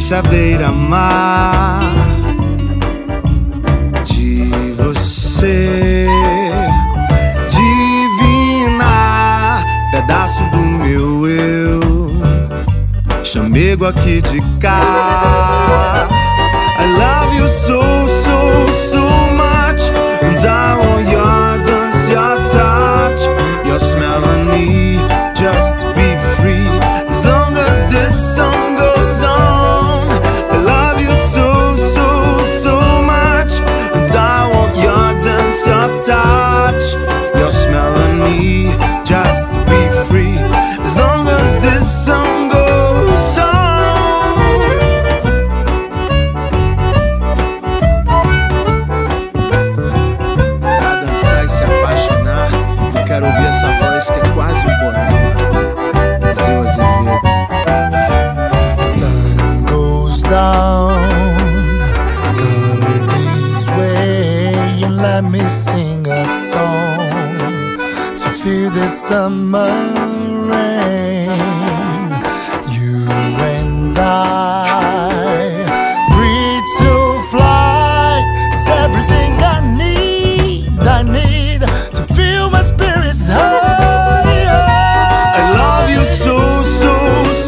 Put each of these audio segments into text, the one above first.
Enche a beira-mar de você, divina, pedaço do meu eu, chamego aqui de cá. I love you so, so, so much, and I want your dance, your touch, your smell on me, just be free, as long as this song. Let me sing a song to feel the summer rain. You and I, free to fly. It's everything I need to feel my spirits higher. I love you so, so,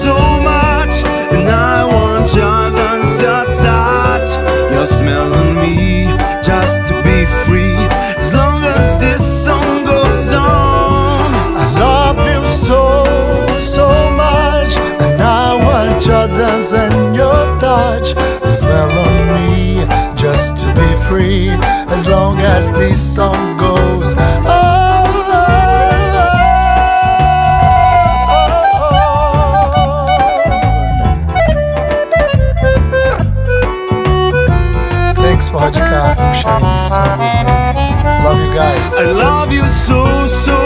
so much, and I want your dance, your touch, your smell on me, just to be free. And your touch, the smell on me, just to be free, as long as this song goes on. Thanks for Roger Carr for sharing this song with me. Love you guys. I love you so, so,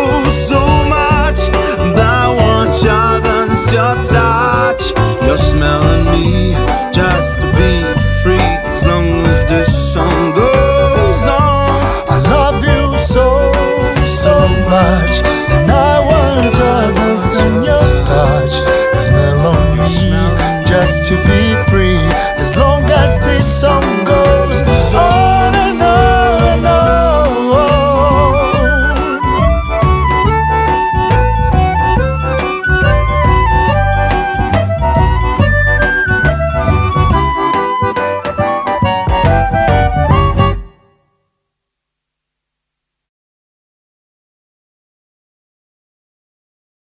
so much, and I want your dance, your touch, your smell on me, just to be free, as long as this song goes on. I love you so, so much, and I want others in your touch, your smell on me, just to be free, as long as this song goes on.